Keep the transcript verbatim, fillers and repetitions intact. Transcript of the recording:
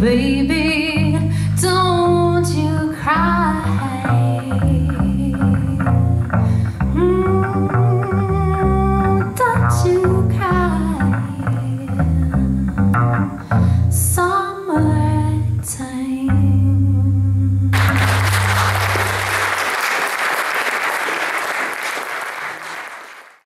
baby.